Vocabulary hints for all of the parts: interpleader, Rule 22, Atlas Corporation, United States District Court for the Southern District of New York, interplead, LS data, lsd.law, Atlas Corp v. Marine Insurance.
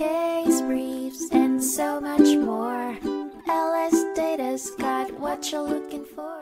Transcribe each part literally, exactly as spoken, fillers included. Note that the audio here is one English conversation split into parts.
case briefs, and so much more. L S Data's got what you're looking for.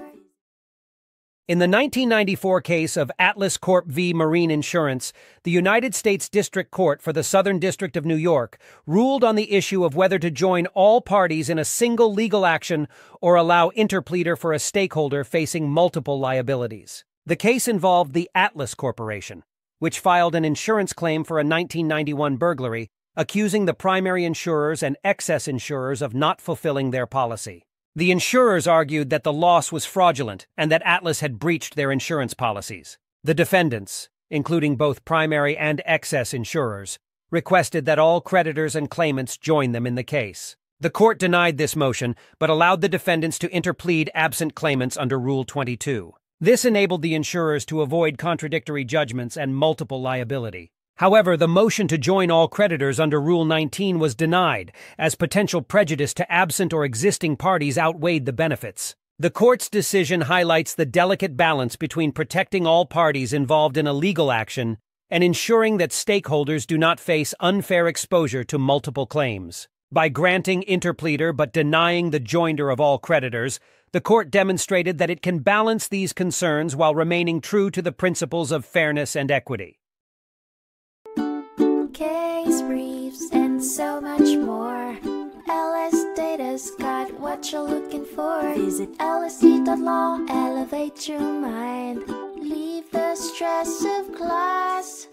In the nineteen ninety-four case of Atlas Corp v. Marine Insurance, the United States District Court for the Southern District of New York ruled on the issue of whether to join all parties in a single legal action or allow interpleader for a stakeholder facing multiple liabilities. The case involved the Atlas Corporation, which filed an insurance claim for a nineteen ninety-one burglary, accusing the primary insurers and excess insurers of not fulfilling their policy. The insurers argued that the loss was fraudulent and that Atlas had breached their insurance policies. The defendants, including both primary and excess insurers, requested that all creditors and claimants join them in the case. The court denied this motion, but allowed the defendants to interplead absent claimants under Rule twenty-two. This enabled the insurers to avoid contradictory judgments and multiple liability. However, the motion to join all creditors under Rule nineteen was denied, as potential prejudice to absent or existing parties outweighed the benefits. The court's decision highlights the delicate balance between protecting all parties involved in a legal action and ensuring that stakeholders do not face unfair exposure to multiple claims. By granting interpleader but denying the joinder of all creditors, the court demonstrated that it can balance these concerns while remaining true to the principles of fairness and equity. Case briefs and so much more. L S Data's got what you're looking for. Visit L S D dot law, elevate your mind, leave the stress of class.